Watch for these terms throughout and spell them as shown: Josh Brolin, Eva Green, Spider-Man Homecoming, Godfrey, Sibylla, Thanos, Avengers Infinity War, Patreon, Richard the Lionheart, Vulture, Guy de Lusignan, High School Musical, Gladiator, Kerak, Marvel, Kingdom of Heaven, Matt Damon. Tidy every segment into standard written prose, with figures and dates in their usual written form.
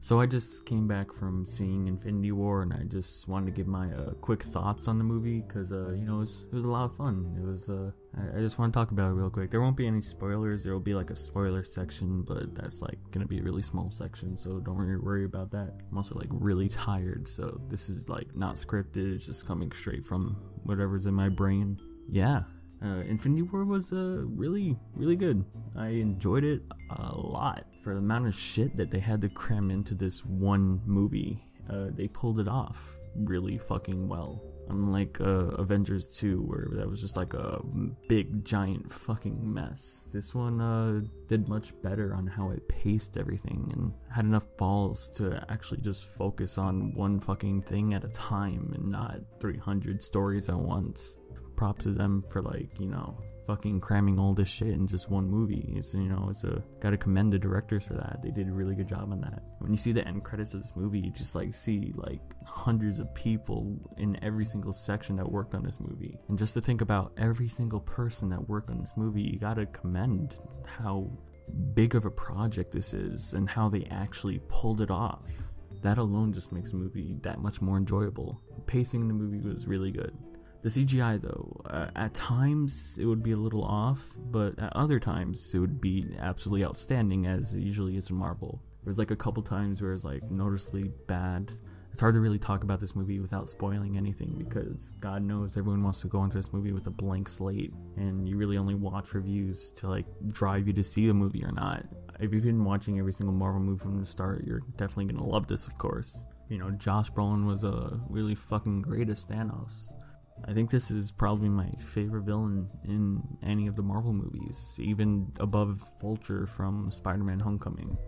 So I just came back from seeing Infinity War, and I just wanted to give my quick thoughts on the movie, because, you know, it was a lot of fun. It was, I just want to talk about it real quick. There won't be any spoilers. There will be, like, a spoiler section, but that's, like, going to be a really small section, so don't really worry about that. I'm also, like, really tired, so this is, like, not scripted. It's just coming straight from whatever's in my brain. Yeah. Infinity War was really, really good. I enjoyed it a lot. For the amount of shit that they had to cram into this one movie, they pulled it off really fucking well. Unlike Avengers 2, where that was just like a big, giant fucking mess. This one did much better on how it paced everything and had enough balls to actually just focus on one fucking thing at a time and not 300 stories at once. Props to them for, like, you know, fucking cramming all this shit in just one movie. It's, you know, gotta commend the directors for that. They did a really good job on that. When you see the end credits of this movie, you just, like, see, like, hundreds of people in every single section that worked on this movie. And just to think about every single person that worked on this movie, you gotta commend how big of a project this is and how they actually pulled it off. That alone just makes the movie that much more enjoyable. Pacing in the movie was really good. The CGI, though, at times it would be a little off, but at other times it would be absolutely outstanding, as it usually is in Marvel. There was, like, a couple times where it was, like, noticeably bad. It's hard to really talk about this movie without spoiling anything, because God knows everyone wants to go into this movie with a blank slate, and you really only watch reviews to, like, drive you to see the movie or not. If you've been watching every single Marvel movie from the start, you're definitely gonna love this, of course. You know, Josh Brolin was really fucking great as Thanos. I think this is probably my favorite villain in any of the Marvel movies, even above Vulture from Spider-Man Homecoming.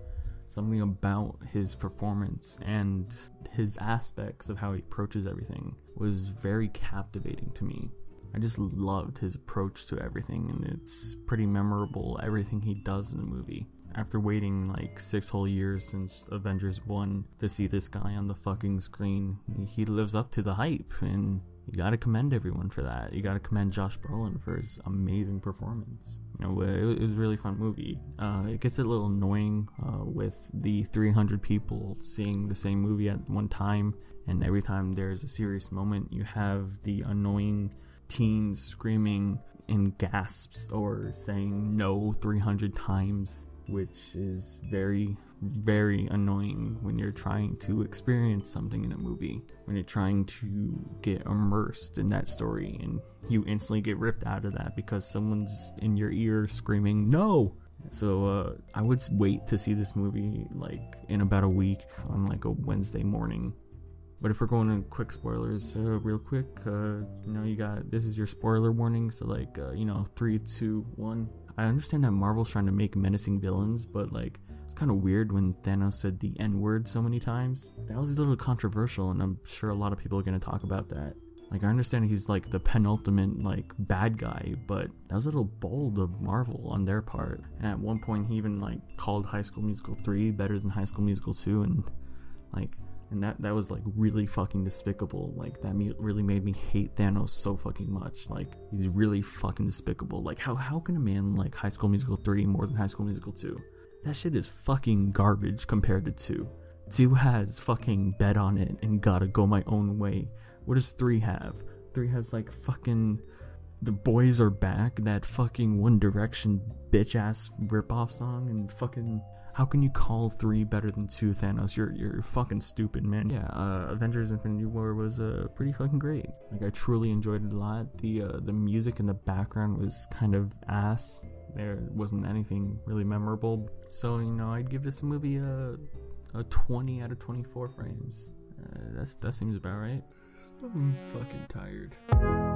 Something about his performance and his aspects of how he approaches everything was very captivating to me. I just loved his approach to everything, and it's pretty memorable, everything he does in the movie. After waiting, like, 6 whole years since Avengers 1 to see this guy on the fucking screen, he lives up to the hype, and you gotta commend everyone for that. You gotta commend Josh Brolin for his amazing performance. You know, it was a really fun movie. It gets a little annoying with the 300 people seeing the same movie at one time, and every time there's a serious moment, you have the annoying teens screaming in gasps or saying no 300 times, which is very, very annoying when you're trying to experience something in a movie, when you're trying to get immersed in that story, and you instantly get ripped out of that because someone's in your ear screaming, no! So, I would wait to see this movie, like, in about a week on, like, a Wednesday morning. But if we're going to quick spoilers, real quick, you know, this is your spoiler warning, so, like, you know, 3, 2, 1... I understand that Marvel's trying to make menacing villains, but, like, it's kind of weird when Thanos said the N-word so many times. That was a little controversial, and I'm sure a lot of people are going to talk about that. Like, I understand he's, like, the penultimate, like, bad guy, but that was a little bold of Marvel on their part. And at one point, he even, like, called High School Musical 3 better than High School Musical 2, and, like, and that was, like, really fucking despicable. Like, that really made me hate Thanos so fucking much. Like, he's really fucking despicable. Like, how can a man like High School Musical 3 more than High School Musical 2? That shit is fucking garbage compared to 2. 2 has fucking bet on it and gotta go my own way. What does 3 have? 3 has, like, fucking The Boys Are Back, that fucking One Direction bitch-ass ripoff song, and fucking... How can you call 3 better than 2, Thanos? You're fucking stupid, man. Yeah, Avengers Infinity War was pretty fucking great. Like, I truly enjoyed it a lot. The music in the background was kind of ass. There wasn't anything really memorable. So, you know, I'd give this movie a 20 out of 24 frames. That seems about right. I'm fucking tired.